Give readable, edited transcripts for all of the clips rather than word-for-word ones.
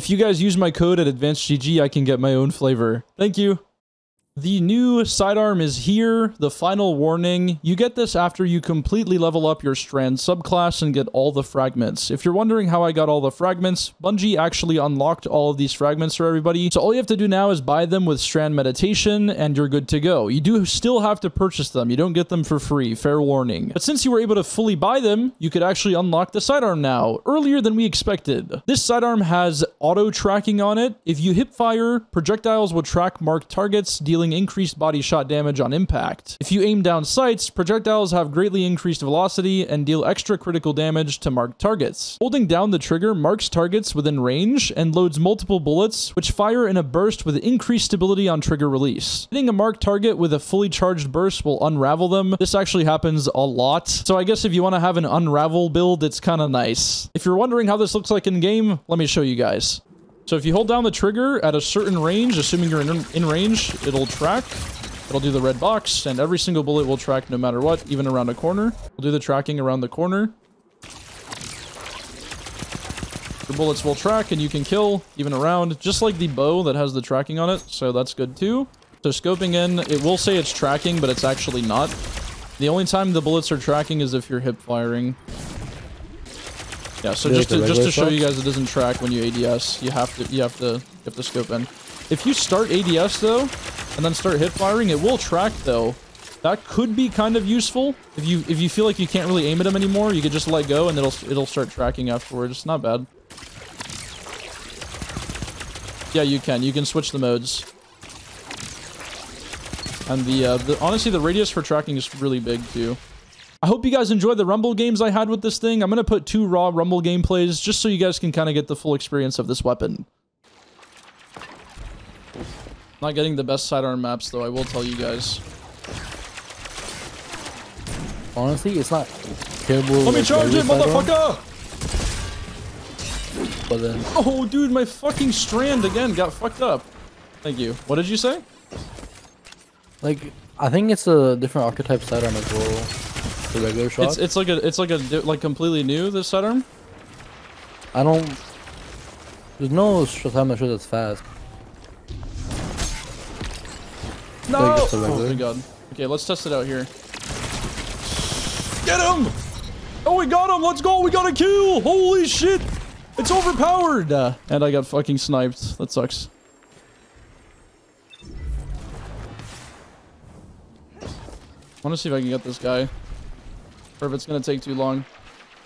If you guys use my code at Advanced GG, I can get my own flavor. Thank you. The new sidearm is here, the Final Warning. You get this after you completely level up your Strand subclass and get all the fragments. If you're wondering how I got all the fragments, Bungie actually unlocked all of these fragments for everybody, so all you have to do now is buy them with Strand Meditation and you're good to go. You do still have to purchase them, you don't get them for free, fair warning. But since you were able to fully buy them, you could actually unlock the sidearm now, earlier than we expected. This sidearm has auto-tracking on it. If you hip fire, projectiles will track marked targets, dealing increased body shot damage on impact. If you aim down sights, projectiles have greatly increased velocity and deal extra critical damage to marked targets. Holding down the trigger marks targets within range and loads multiple bullets, which fire in a burst with increased stability on trigger release. Hitting a marked target with a fully charged burst will unravel them. This actually happens a lot, so I guess if you want to have an unravel build, it's kind of nice. If you're wondering how this looks like in game, let me show you guys. So if you hold down the trigger at a certain range, assuming you're in range, it'll track. It'll do the red box, and every single bullet will track no matter what, even around a corner. We'll do the tracking around the corner. The bullets will track, and you can kill even around, just like the bow that has the tracking on it, so that's good too. So scoping in, it will say it's tracking, but it's actually not. The only time the bullets are tracking is if you're hip firing. Yeah, so just to show you guys, it doesn't track when you ADS. You have to scope in. If you start ADS though, and then start hip firing, it will track though. That could be kind of useful. If you feel like you can't really aim at them anymore, you could just let go and it'll start tracking afterwards. It's not bad. Yeah, you can switch the modes. And honestly the radius for tracking is really big too. I hope you guys enjoyed the Rumble games I had with this thing. I'm going to put 2 raw Rumble gameplays just so you guys can kind of get the full experience of this weapon. Not getting the best sidearm maps though, I will tell you guys. Honestly, it's not terrible. Let me charge it, motherfucker! But then... Oh, dude, my fucking Strand again got fucked up. Thank you. What did you say? Like, I think it's a different archetype sidearm as well. The regular shot? It's like completely new, this sidearm? I don't... There's no time I shoot that's fast. No! Oh my god. Okay, let's test it out here. Get him! Oh, we got him! Let's go! We got a kill! Holy shit! It's overpowered! And I got fucking sniped. That sucks. I want to see if I can get this guy. Or if it's gonna take too long.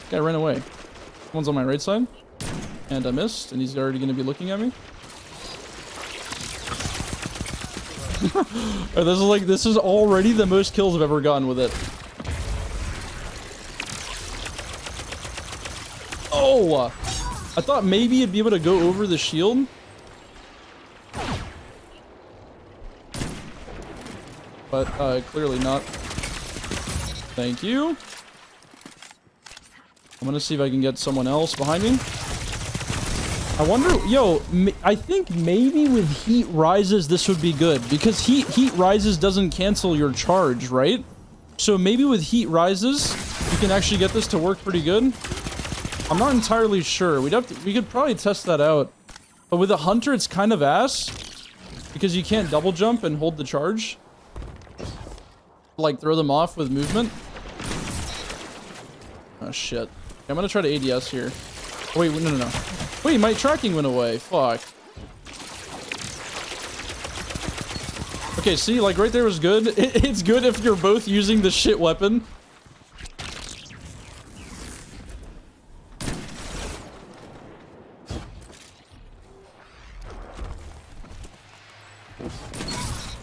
This guy ran away. One's on my right side. And I missed, and he's already gonna be looking at me. Right, this is already the most kills I've ever gotten with it. Oh! I thought maybe it'd be able to go over the shield. But clearly not. Thank you. I'm gonna see if I can get someone else behind me. I wonder, yo, I think maybe with Heat Rises this would be good because Heat Rises doesn't cancel your charge, right? So maybe with Heat Rises, you can actually get this to work pretty good. I'm not entirely sure. We could probably test that out. But with a Hunter, it's kind of ass because you can't double jump and hold the charge. Like throw them off with movement. Oh shit. I'm gonna try to ADS here. Wait, no. Wait, my tracking went away. Fuck. Okay, see, like right there was good. It's good if you're both using the shit weapon.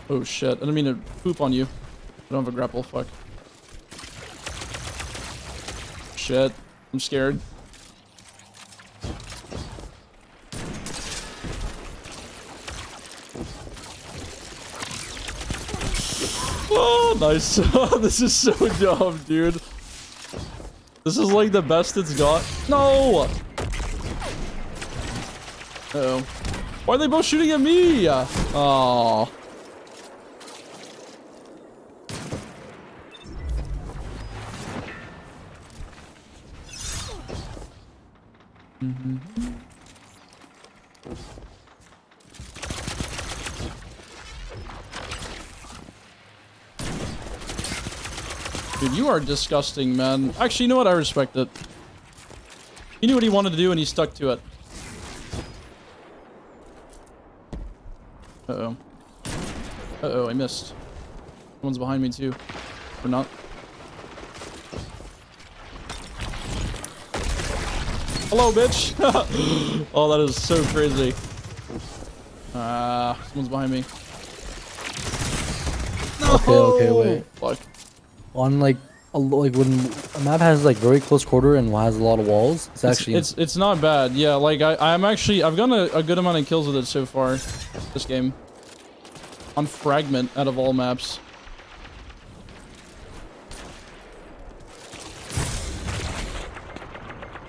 Oh shit, I didn't mean to poop on you. I don't have a grapple, fuck. Shit, I'm scared. Oh, nice. This is so dumb, dude. This is like the best it's got. No! Uh-oh. Why are they both shooting at me? Oh. Dude, you are disgusting, man. Actually, you know what? I respect it. He knew what he wanted to do and he stuck to it. Uh-oh. Uh-oh, I missed. Someone's behind me too. Or not. Hello, bitch! Oh, that is so crazy. Ah, someone's behind me. No! Okay, wait. Fuck. On like when a map has like very close quarter and has a lot of walls, it's actually it's not bad. Yeah, like I've gotten a good amount of kills with it so far this game. On Fragment out of all maps.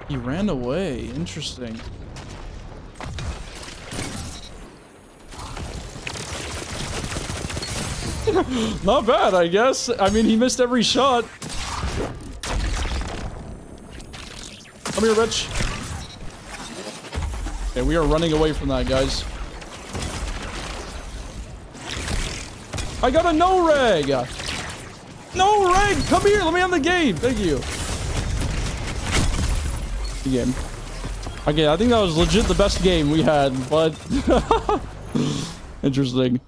He ran away. Interesting. Not bad, I guess. I mean, he missed every shot. Come here, bitch. Okay, we are running away from that, guys. I got a no reg. No reg. Come here. Let me on the game. Thank you. The game. Okay, I think that was legit the best game we had, but interesting.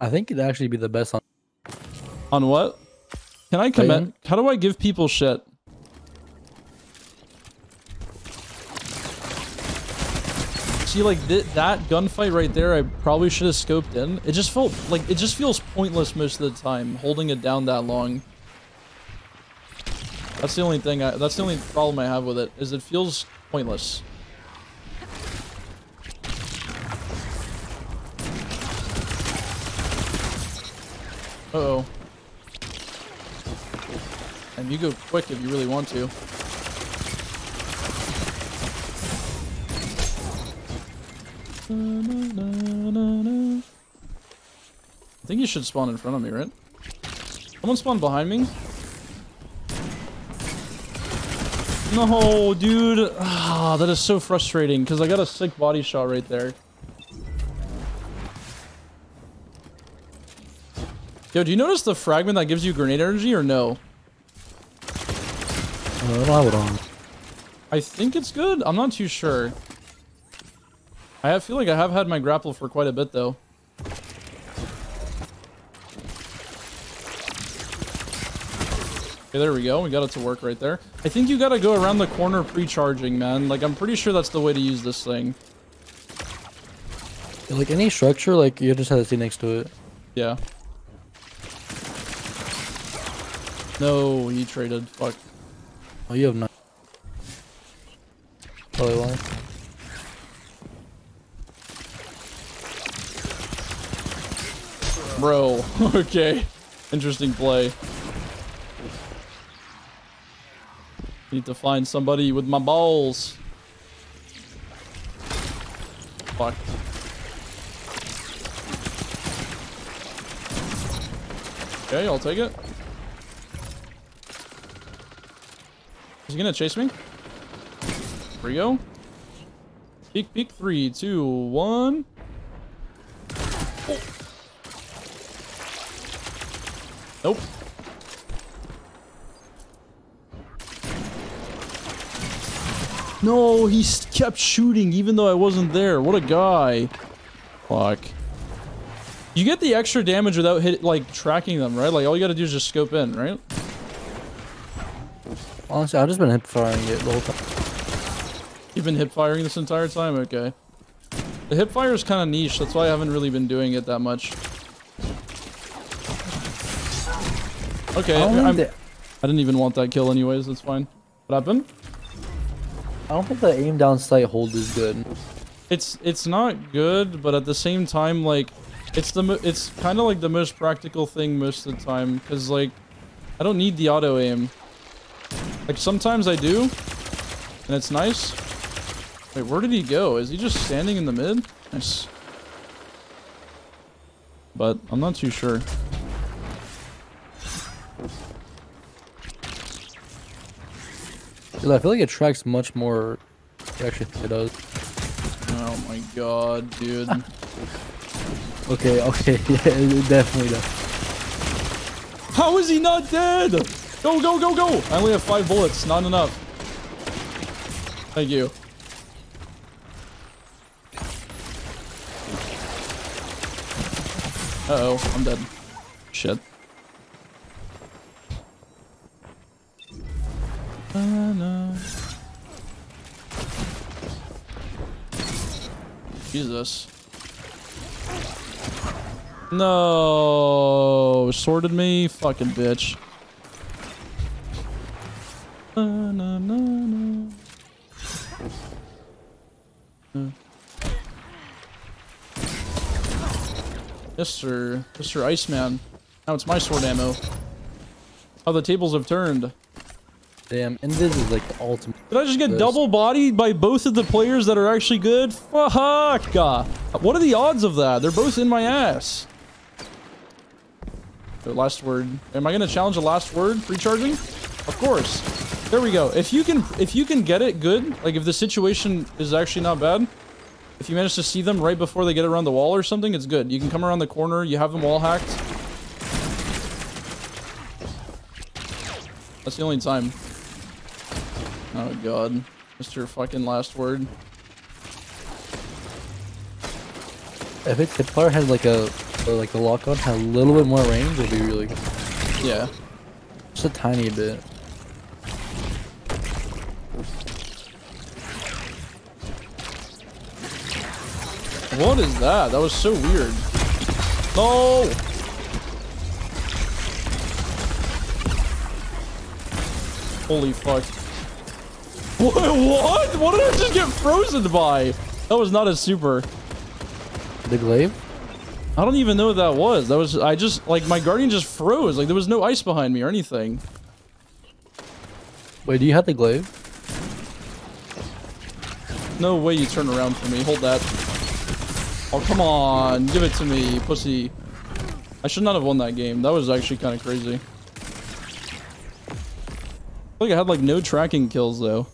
I think it'd actually be the best on... On what? Can I comment? How do I give people shit? See, like, that gunfight right there, I probably should have scoped in. It just felt... Like, it just feels pointless most of the time, holding it down that long. That's the only thing that's the only problem I have with it, is it feels pointless. Uh-oh. And you go quick if you really want to. I think you should spawn in front of me, right? Someone spawned behind me? No, dude. Ah, that is so frustrating, because I got a sick body shot right there. Yo, do you notice the fragment that gives you grenade energy or no? I think it's good. I'm not too sure. I feel like I have had my grapple for quite a bit though. Okay, there we go. We got it to work right there. I think you gotta go around the corner pre-charging, man. Like, I'm pretty sure that's the way to use this thing. Like any structure, like you just have to stay next to it. Yeah. No, he traded. Fuck. Oh, you have none. Probably why. Bro. Okay. Interesting play. Need to find somebody with my balls. Fuck. Okay, I'll take it. Is he gonna chase me? Here we go. Peek, peek. 3, 2, 1. Oh. Nope. No, he kept shooting even though I wasn't there. What a guy. Fuck. You get the extra damage without like tracking them, right? Like all you gotta do is just scope in, right? Honestly, I've just been hip-firing it the whole time. You've been hip-firing this entire time? Okay. The hip-fire is kind of niche, that's why I haven't really been doing it that much. Okay, I didn't even want that kill anyways, that's fine. What happened? I don't think the aim down sight hold is good. It's not good, but at the same time, like, it's kind of like the most practical thing most of the time, because, like, I don't need the auto-aim. Like, sometimes I do, and it's nice. Wait, where did he go? Is he just standing in the mid? Nice. But I'm not too sure. Dude, I feel like it tracks much more. It actually does. No. Oh my god, dude. Okay, yeah, definitely that. How is he not dead? Go, go, go, go! I only have 5 bullets, not enough. Thank you. Uh-oh, I'm dead. Shit. No. Jesus. No, sorted me, fucking bitch. No. Yes, sir. Mr. Iceman. Now it's my sword ammo. Oh, the tables have turned. Damn, and this is like the ultimate. Did I just get double bodied by both of the players that are actually good? Fuck! What are the odds of that? They're both in my ass. The last word. Am I gonna challenge the last word? Recharging? Of course. There we go. If you can get it good, like if the situation is actually not bad, if you manage to see them right before they get around the wall or something, it's good. You can come around the corner, you have them wall hacked. That's the only time. Oh god, Mr. fucking last word. If the player has like a lock on, had a little bit more range, it'd be really good. Yeah, just a tiny bit. What is that? That was so weird. No. Holy fuck. What? What did I just get frozen by? That was not a super. The glaive? I don't even know what that was. That was, I just, like, my guardian just froze. Like, there was no ice behind me or anything. Wait, do you have the glaive? No way you turn around for me. Hold that. Oh, come on. Give it to me, pussy. I should not have won that game. That was actually kind of crazy. I feel like I had, like, no tracking kills, though.